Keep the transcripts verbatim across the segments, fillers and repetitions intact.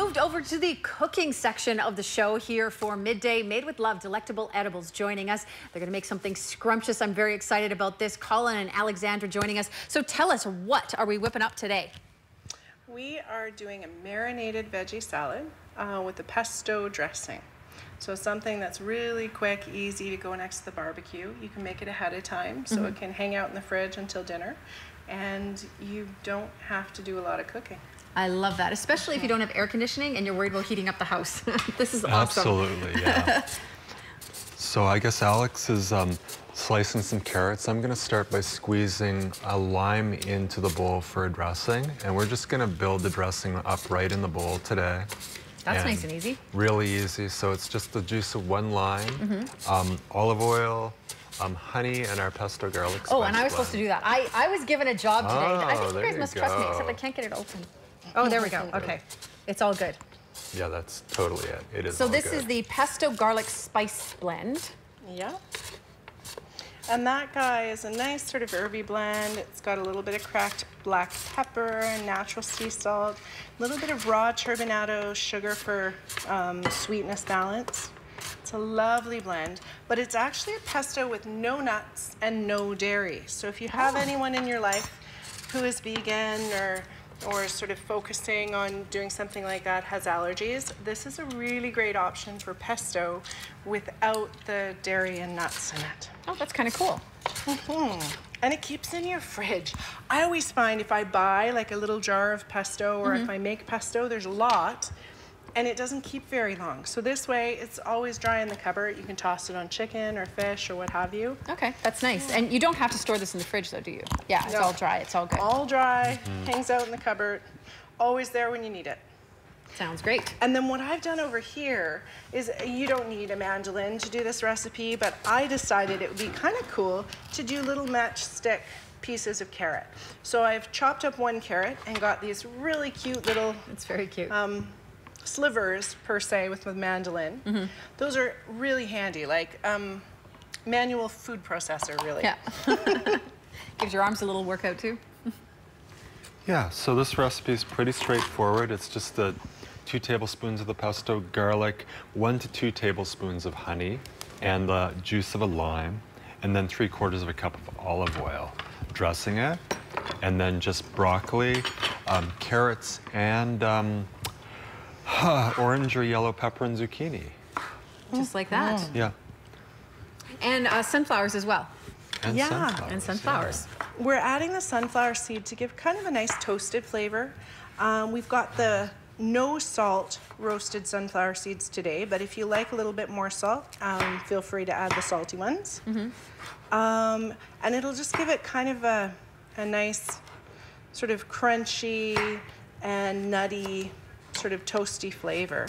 moved over to the cooking section of the show here for Midday. Made with Love, Delectable Edibles joining us. They're gonna make something scrumptious. I'm very excited about this. Colin and Alexandra joining us. So tell us, what are we whipping up today? We are doing a marinated veggie salad uh, with a pesto dressing. So something that's really quick, easy to go next to the barbecue. You can make it ahead of time so mm-hmm. it can hang out in the fridge until dinner. And you don't have to do a lot of cooking. I love that, especially if you don't have air conditioning and you're worried about heating up the house. This is awesome. Absolutely, yeah. So I guess Alex is um, slicing some carrots. I'm gonna start by squeezing a lime into the bowl for a dressing, and we're just gonna build the dressing up right in the bowl today. That's nice and easy. Really easy, so it's just the juice of one lime, mm-hmm. um, olive oil, Um, honey, and our pesto garlic Oh, and I was blend. supposed to do that. I, I was given a job today. Oh, I think you guys you must go. trust me, except I can't get it open. Oh, there we go. Okay. It's all good. Yeah, that's totally it. It is So all this good. is the pesto garlic spice blend. Yeah. And that guy is a nice sort of herby blend. It's got a little bit of cracked black pepper, natural sea salt, a little bit of raw turbinado sugar for um, sweetness balance. It's a lovely blend, but it's actually a pesto with no nuts and no dairy. So if you have oh. anyone in your life who is vegan or or sort of focusing on doing something like that, has allergies, this is a really great option for pesto without the dairy and nuts in it. Oh, that's kind of cool. Mm-hmm. And it keeps in your fridge. I always find if I buy like a little jar of pesto or mm-hmm. if I make pesto, there's a lot. And it doesn't keep very long. So this way, it's always dry in the cupboard. You can toss it on chicken or fish or what have you. Okay, that's nice. And you don't have to store this in the fridge though, do you? Yeah, it's no. all dry, it's all good. All dry, mm-hmm. hangs out in the cupboard, always there when you need it. Sounds great. And then what I've done over here is, you don't need a mandolin to do this recipe, but I decided it would be kind of cool to do little matchstick pieces of carrot. So I've chopped up one carrot and got these really cute little... It's very cute. Um, slivers per se with the mandolin. Mm-hmm. Those are really handy, like um, manual food processor really. Yeah. Gives your arms a little workout too. Yeah, so this recipe is pretty straightforward. It's just the two tablespoons of the pesto garlic, one to two tablespoons of honey, and the juice of a lime, and then three quarters of a cup of olive oil. Dressing it, and then just broccoli, um, carrots, and um, Uh, orange or yellow pepper and zucchini. Just like that. Yeah. And uh, sunflowers as well. And yeah, sunflowers, and sunflowers. Yeah. We're adding the sunflower seed to give kind of a nice toasted flavor. Um, we've got the no salt roasted sunflower seeds today, but if you like a little bit more salt, um, feel free to add the salty ones. Mm-hmm. um, and it'll just give it kind of a, a nice sort of crunchy and nutty sort of toasty flavor.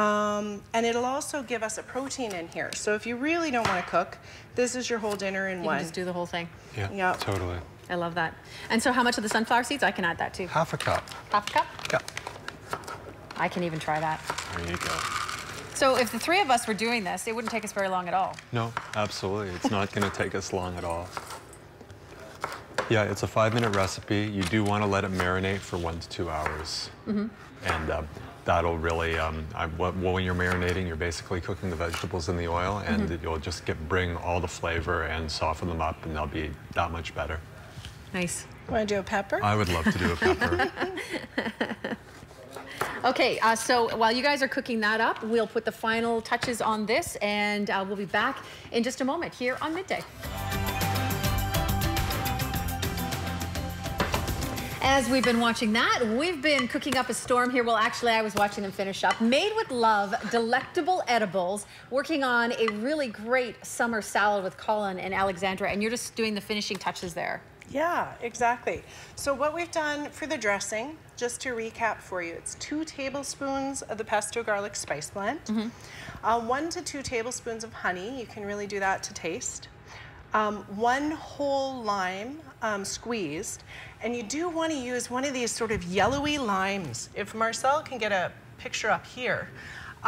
Um, and it'll also give us a protein in here. So if you really don't want to cook, this is your whole dinner in you one. You can just do the whole thing. Yeah, yep. Totally. I love that. And so how much of the sunflower seeds? I can add that too. Half a cup. Half a cup? Yeah. I can even try that. There you go. So if the three of us were doing this, it wouldn't take us very long at all. No, absolutely. It's not going to take us long at all. Yeah, it's a five-minute recipe. You do want to let it marinate for one to two hours. Mm-hmm. And uh, that'll really, um, I, when you're marinating, you're basically cooking the vegetables in the oil, and mm-hmm. you'll just get bring all the flavor and soften them up, and they'll be that much better. Nice. Want to do a pepper? I would love to do a pepper. Okay, uh, so while you guys are cooking that up, we'll put the final touches on this, and uh, we'll be back in just a moment here on Midday. As we've been watching that, we've been cooking up a storm here. Well, actually, I was watching them finish up. Made with Love, Delectable Edibles, working on a really great summer salad with Colin and Alexandra, and you're just doing the finishing touches there. Yeah, exactly. So what we've done for the dressing, just to recap for you, it's two tablespoons of the pesto garlic spice blend, mm-hmm. uh, one to two tablespoons of honey. You can really do that to taste. Um, one whole lime um, squeezed, and you do want to use one of these sort of yellowy limes. If Marcel can get a picture up here,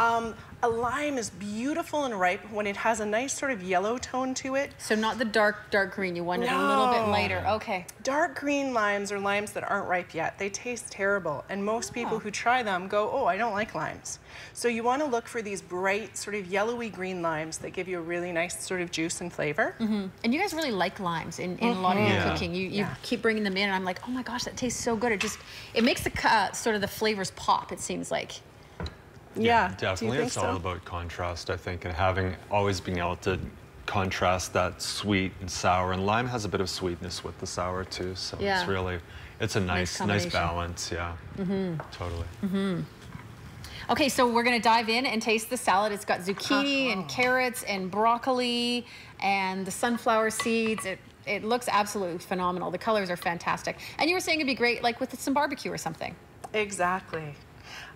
um, A lime is beautiful and ripe when it has a nice sort of yellow tone to it. So not the dark, dark green. You want it no. a little bit lighter. Okay. Dark green limes are limes that aren't ripe yet. They taste terrible. And most yeah. people who try them go, oh, I don't like limes. So you want to look for these bright sort of yellowy green limes that give you a really nice sort of juice and flavor. Mm-hmm. And you guys really like limes in, in mm-hmm. a lot of your yeah. cooking. You, you yeah. keep bringing them in and I'm like, oh my gosh, that tastes so good. It just, it makes the uh, sort of the flavors pop, it seems like. Yeah, yeah, definitely. It's all so? about contrast, I think, and having always being able to contrast that sweet and sour. And lime has a bit of sweetness with the sour too, so yeah. it's really, it's a nice, nice, nice balance. Yeah, mm-hmm. totally. Mm-hmm. Okay, so we're gonna dive in and taste the salad. It's got zucchini oh. and carrots and broccoli and the sunflower seeds. It it looks absolutely phenomenal. The colors are fantastic. And you were saying it'd be great, like with some barbecue or something. Exactly.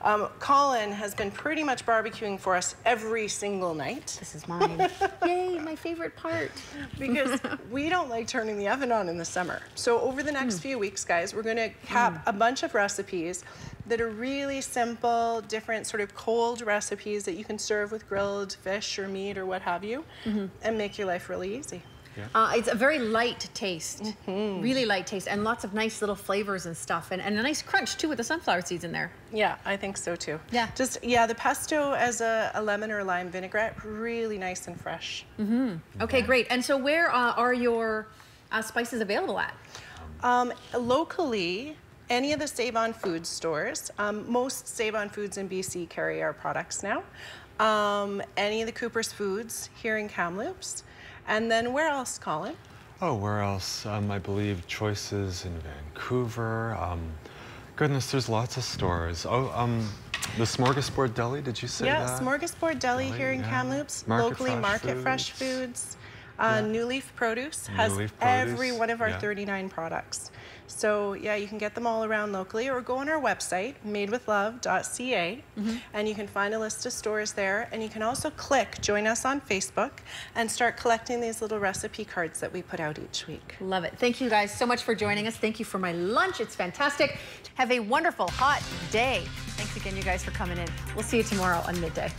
Um, Colin has been pretty much barbecuing for us every single night. This is mine. Yay, my favorite part. Because we don't like turning the oven on in the summer. So over the next mm. few weeks, guys, we're gonna have mm. a bunch of recipes that are really simple, different sort of cold recipes that you can serve with grilled fish or meat or what have you, mm-hmm. and make your life really easy. Yeah. Uh, it's a very light taste, mm-hmm. really light taste, and lots of nice little flavors and stuff, and, and a nice crunch too with the sunflower seeds in there. Yeah, I think so too. Yeah. Just, yeah, the pesto as a, a lemon or lime vinaigrette, really nice and fresh. Mm-hmm. Okay, yeah. great. And so where uh, are your uh, spices available at? Um, locally, any of the Save On Foods stores. Um, most Save On Foods in B C carry our products now. Um, any of the Cooper's Foods here in Kamloops. And then where else, Colin? Oh, where else? Um, I believe Choices in Vancouver. Um, goodness, there's lots of stores. Oh, um, the Smorgasbord Deli, did you say yeah, that? Yeah, Smorgasbord Deli, Deli here in yeah. Kamloops. Market Locally, Fresh Market Foods. Fresh Foods. Uh, yeah. New Leaf Produce has Leaf Produce. every one of our yeah. thirty-nine products. So yeah, you can get them all around locally, or go on our website, made with love dot C A, mm-hmm. and you can find a list of stores there. And you can also click join us on Facebook and start collecting these little recipe cards that we put out each week. Love it. Thank you guys so much for joining us. Thank you for my lunch. It's fantastic. Have a wonderful hot day. Thanks again, you guys, for coming in. We'll see you tomorrow on Midday.